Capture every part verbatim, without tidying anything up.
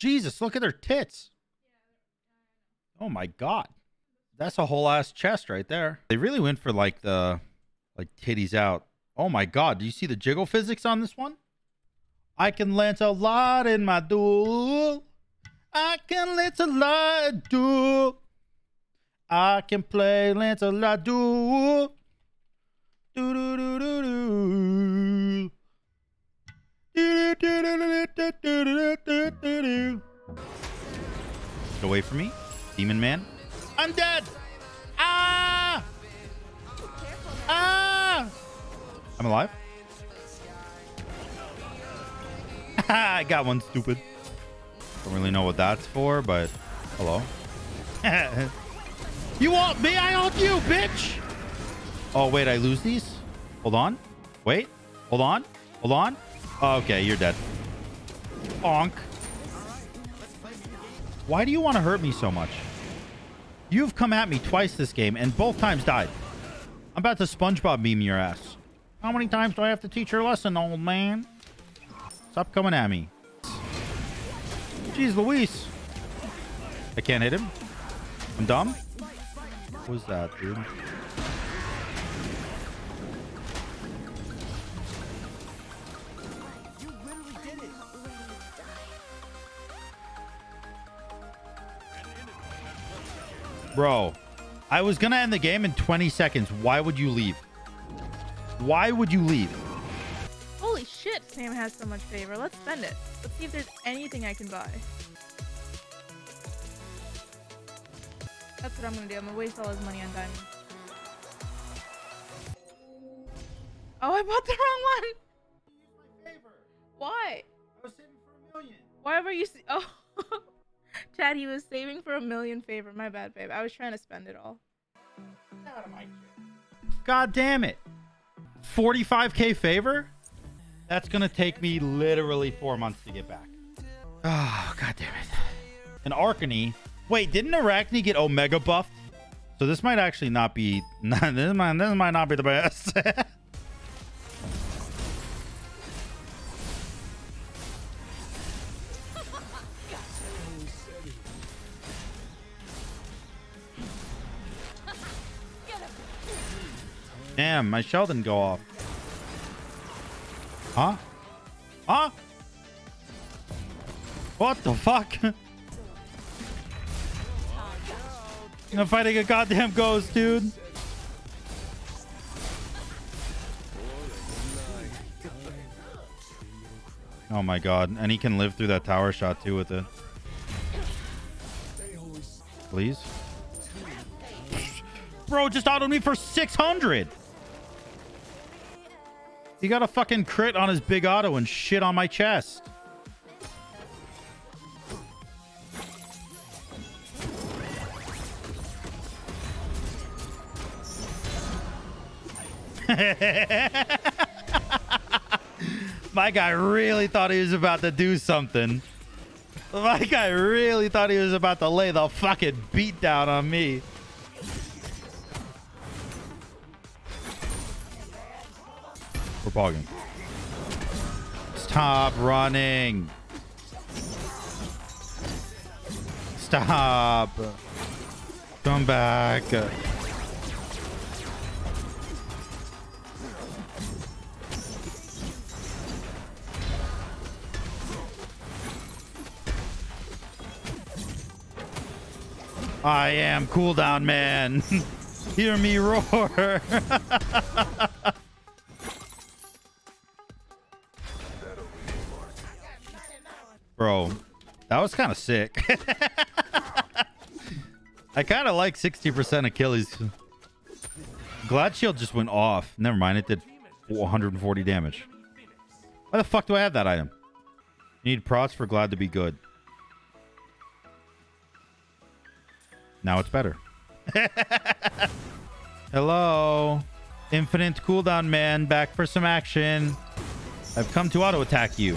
Jesus, look at their tits. Oh my God. That's a whole ass chest right there. They really went for like the, like titties out. Oh my God. Do you see the jiggle physics on this one? I can lance a lot in my duel. I can lance a lot duel. I can play lance a lot duel. Do do do do do. Do do do do do do do. Get away from me, demon man. I'm dead. Ah! Ah! I'm alive. I got one, stupid. Don't really know what that's for, but hello. You want me? I want you, bitch. Oh, wait, I lose these? Hold on. Wait. Hold on. Hold on. Okay, you're dead. Bonk. Why do you want to hurt me so much? You've come at me twice this game and both times died. I'm about to SpongeBob meme your ass. How many times do I have to teach your lesson, old man? Stop coming at me. Jeez Louise. I can't hit him. I'm dumb. What was that, dude? Bro, I was gonna end the game in twenty seconds. Why would you leave? Why would you leave? Holy shit, Sam has so much favor. Let's spend it. Let's see if there's anything I can buy. That's what I'm gonna do. I'm gonna waste all his money on diamonds. Oh, I bought the wrong one. Here's my favor. Why? I was saving for a million. Why were you... Oh. Chad, he was saving for a million favor. My bad, babe. I was trying to spend it all. God damn it. forty-five K favor? That's going to take me literally four months to get back. Oh, God damn it. And Arachne. Wait, didn't Arachne get Omega buffed? So this might actually not be... This might, this might not be the best. Damn, my shell didn't go off. Huh? Huh? What the fuck? I'm fighting a goddamn ghost, dude. Oh my God. And he can live through that tower shot too with it. Please? Bro just autoed me for six hundred. He got a fucking crit on his big auto and shit on my chest. My guy really thought he was about to do something. My guy really thought he was about to lay the fucking beat down on me. We're bogging. Stop running. Stop. Come back. I am cooldown man. Hear me roar. Bro, that was kind of sick. I kind of like sixty percent Achilles. Glad shield just went off. Never mind. It did one hundred forty damage. Why the fuck do I have that item? You need procs for glad to be good. Now it's better. Hello. Infinite cooldown man. Back for some action. I've come to auto attack you.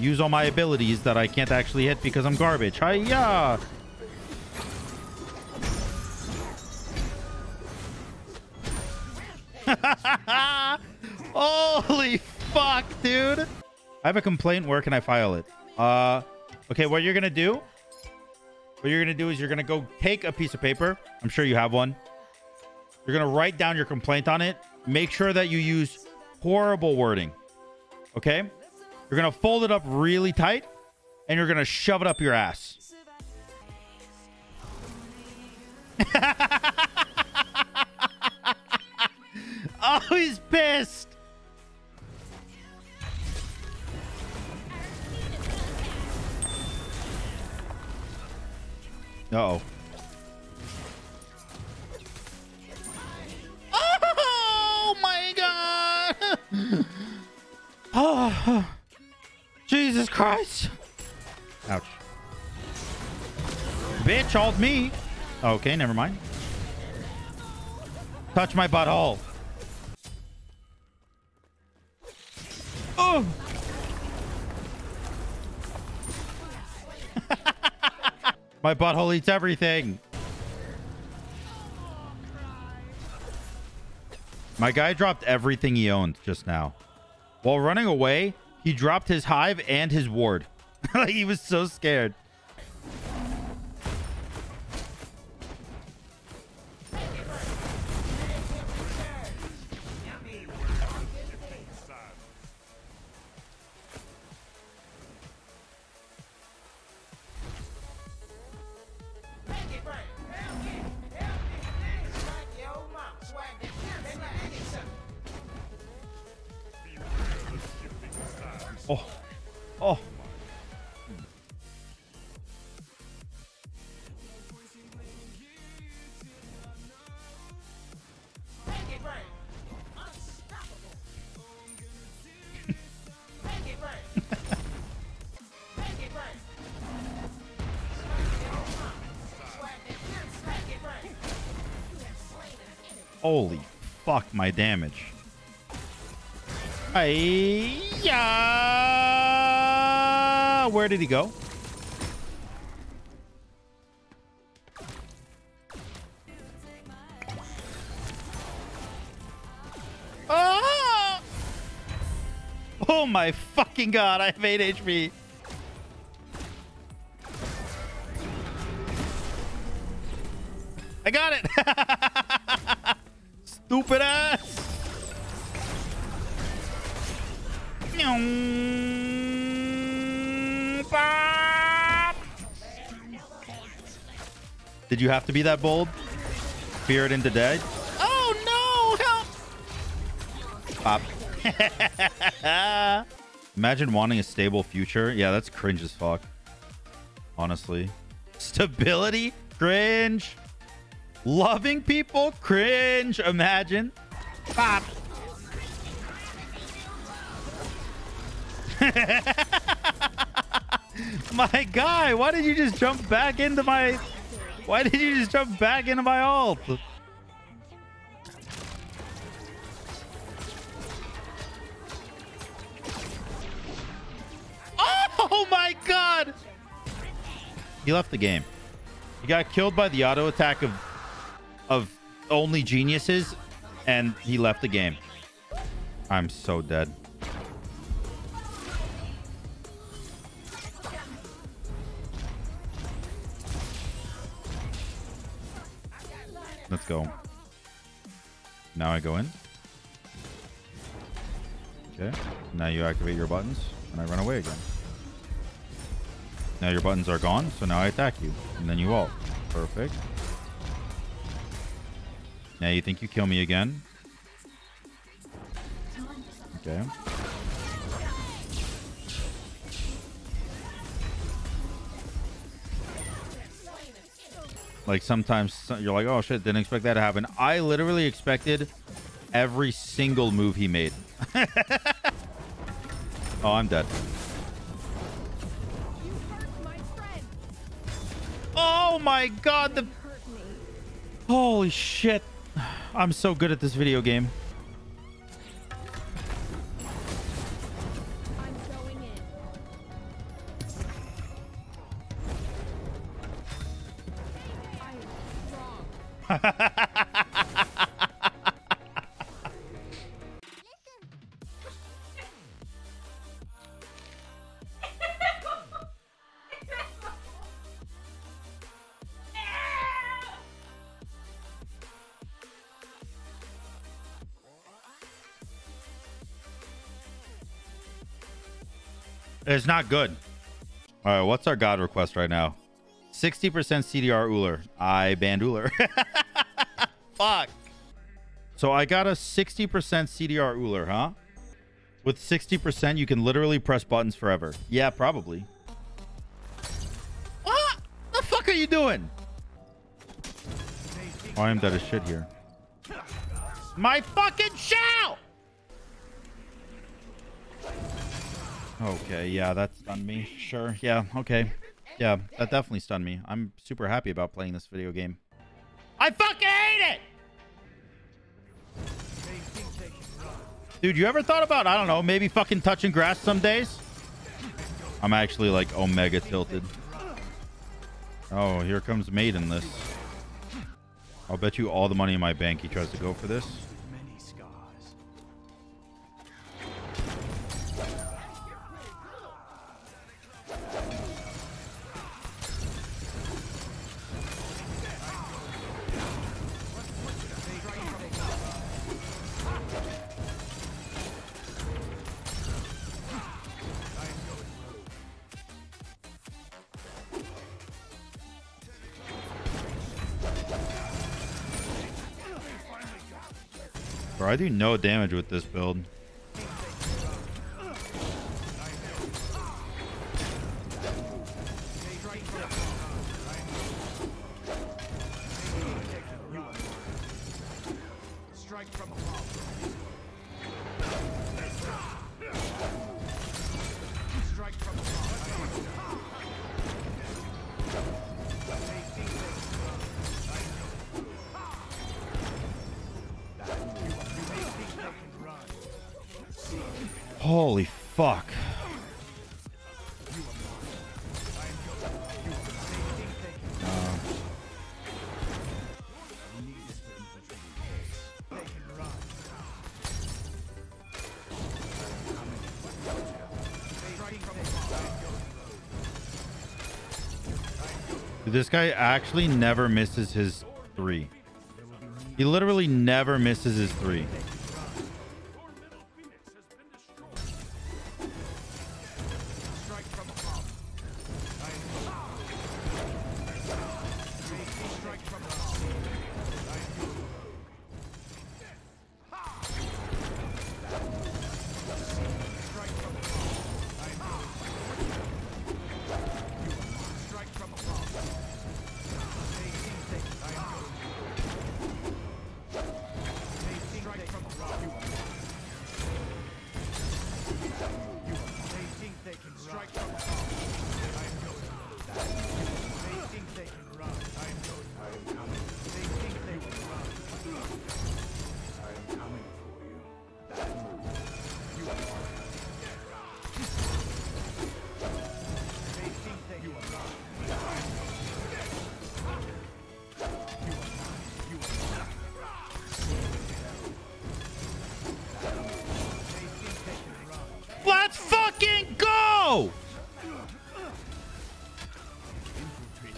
Use all my abilities that I can't actually hit because I'm garbage. Hi-ya! Holy fuck, dude! I have a complaint. Where can I file it? Uh, okay, what you're going to do, what you're going to do is you're going to go take a piece of paper. I'm sure you have one. You're going to write down your complaint on it. Make sure that you use horrible wording. Okay? You're going to fold it up really tight, and you're going to shove it up your ass. Oh, he's pissed. Uh-oh. Oh, my God. Oh, Jesus Christ. Ouch. Bitch, hold me. Okay, never mind. Touch my butthole. Oh. My butthole eats everything. My guy dropped everything he owned just now. While running away, he dropped his hive and his ward. Like, he was so scared. Oh, oh. Holy fuck, my damage. Yeah. Where did he go? Oh! Oh my fucking God, I have eight H P. I got it. Stupid ass. Did you have to be that bold? Fear it into dead? Oh no! Help! Pop. Imagine wanting a stable future. Yeah, that's cringe as fuck. Honestly. Stability? Cringe. Loving people? Cringe. Imagine. Pop. My guy, why did you just jump back into my... Why did you just jump back into my ult? Oh my God! He left the game. He got killed by the auto attack of... Of only geniuses. And he left the game. I'm so dead. Let's go. Now I go in. Okay. Now you activate your buttons, and I run away again. Now your buttons are gone, so now I attack you, and then you ult. Perfect. Now you think you kill me again. Okay. Like, sometimes you're like, oh, shit, didn't expect that to happen. I literally expected every single move he made. Oh, I'm dead. You hurt my friend. Oh, my God. The... Holy shit. I'm so good at this video game. It's not good. All right, what's our god request right now? sixty percent C D R Ullr. I banned Ullr. Fuck. So I got a sixty percent C D R Ullr, huh? With sixty percent, you can literally press buttons forever. Yeah, probably. What the fuck are you doing? Oh, I am dead as shit here. My fucking shell! Okay, yeah, that stunned me. Sure, yeah, okay. Yeah, that definitely stunned me. I'm super happy about playing this video game. I fucking hate it! Dude, you ever thought about, I don't know, maybe fucking touching grass some days? I'm actually like omega tilted. Oh, here comes Maiden this. I'll bet you all the money in my bank he tries to go for this. Bro, I do no damage with this build. Holy fuck. Uh, this guy actually never misses his three. He literally never misses his three.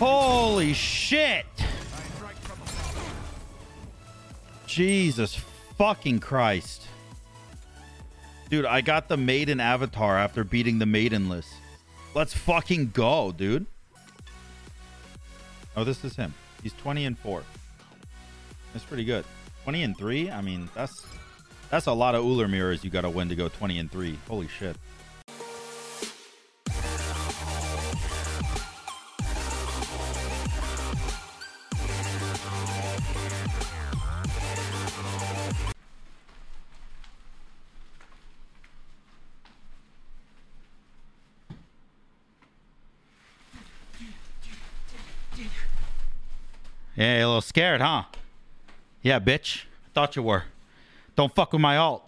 Holy shit! Jesus fucking Christ. Dude, I got the Maiden avatar after beating the Maidenless. Let's fucking go, dude. Oh, this is him. He's twenty and four. That's pretty good. twenty and three? I mean, that's that's a lot of Ullr mirrors you gotta win to go twenty and three. Holy shit. Yeah, you're a little scared, huh? Yeah, bitch. I thought you were. Don't fuck with my alt.